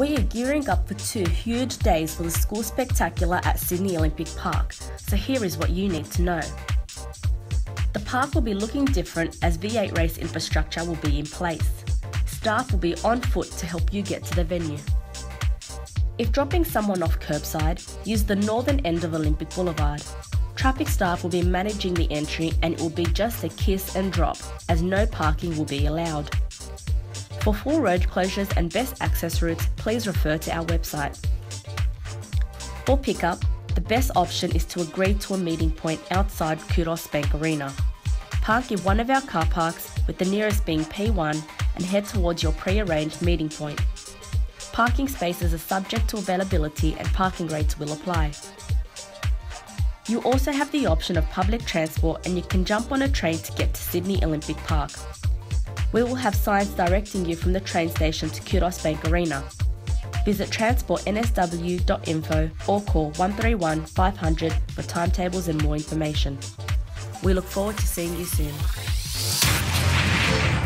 We are gearing up for two huge days for the school spectacular at Sydney Olympic Park, so here is what you need to know. The park will be looking different as V8 race infrastructure will be in place. Staff will be on foot to help you get to the venue. If dropping someone off curbside, use the northern end of Olympic Boulevard. Traffic staff will be managing the entry and it will be just a kiss and drop, as no parking will be allowed. For full road closures and best access routes, please refer to our website. For pickup, the best option is to agree to a meeting point outside Qudos Bank Arena. Park in one of our car parks, with the nearest being P1, and head towards your pre-arranged meeting point. Parking spaces are subject to availability and parking rates will apply. You also have the option of public transport and you can jump on a train to get to Sydney Olympic Park. We will have signs directing you from the train station to Qudos Bank Arena. Visit transportnsw.info or call 131 500 for timetables and more information. We look forward to seeing you soon.